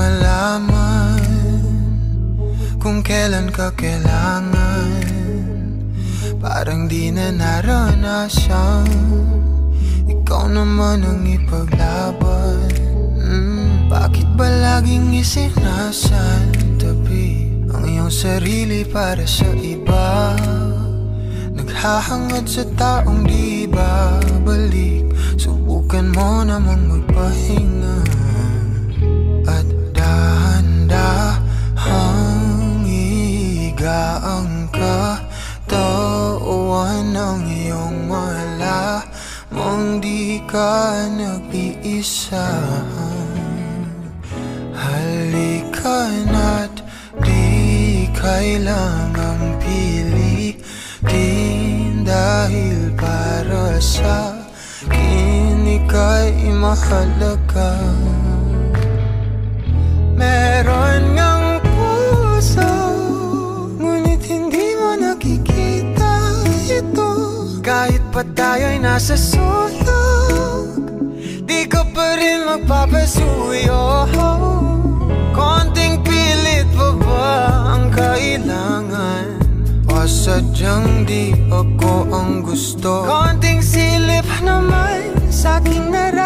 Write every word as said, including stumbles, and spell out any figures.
malaman kung kailan ka kailangan. Parang di na naranasan, ikaw naman ang ipaglaban. mm, Bakit ba laging isinasantabi ang iyong sarili para sa iba? Naghahangad sa taong di babalik. Subukan mo namang magpahinga at dahan-dahang higa ang katawan ng iyong wala mong di ka nag-iisa. Halika na't di kailangang pilitin dahil para sa ika'y mahalaga. Meron ngang puso, ngunit hindi mo nakikita ito. Kahit pa tayo'y nasa sulok, di ka pa rin magpapasuyo. Konting pilit pa ba ang kailangan? O sadyang di ako ang gusto? Konting silip naman sa aking nararamdaman.